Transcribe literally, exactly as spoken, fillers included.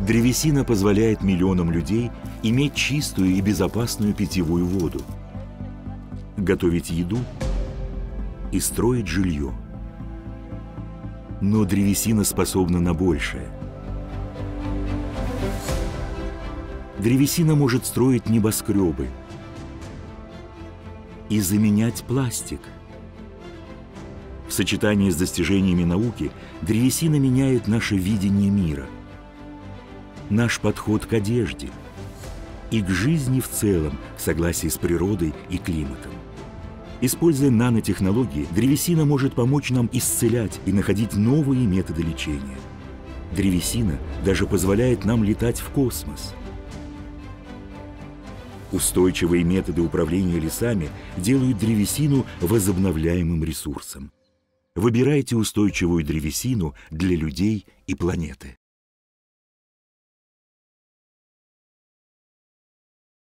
Древесина позволяет миллионам людей иметь чистую и безопасную питьевую воду, готовить еду и строить жилье. Но древесина способна на большее. Древесина может строить небоскребы и заменять пластик. В сочетании с достижениями науки древесина меняет наше видение мира, наш подход к одежде и к жизни в целом в согласии с природой и климатом. Используя нанотехнологии, древесина может помочь нам исцелять и находить новые методы лечения. Древесина даже позволяет нам летать в космос. Устойчивые методы управления лесами делают древесину возобновляемым ресурсом. Выбирайте устойчивую древесину для людей и планеты.